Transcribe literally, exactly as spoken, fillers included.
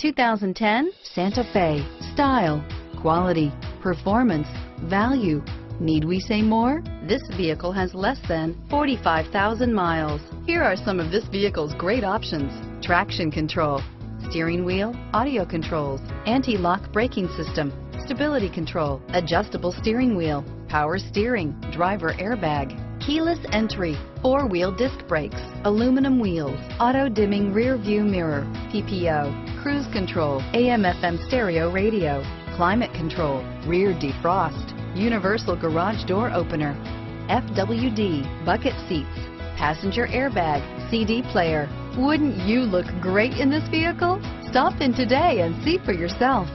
two thousand ten Santa Fe. Style, quality, performance, value. Need we say more? This vehicle has less than forty-five thousand miles. Here are some of this vehicle's great options: traction control, steering wheel audio controls, anti-lock braking system, stability control, adjustable steering wheel, power steering, driver airbag, keyless entry, four-wheel disc brakes, aluminum wheels, auto-dimming rear-view mirror, P P O, cruise control, A M F M stereo radio, climate control, rear defrost, universal garage door opener, F W D, bucket seats, passenger airbag, C D player. Wouldn't you look great in this vehicle? Stop in today and see for yourself.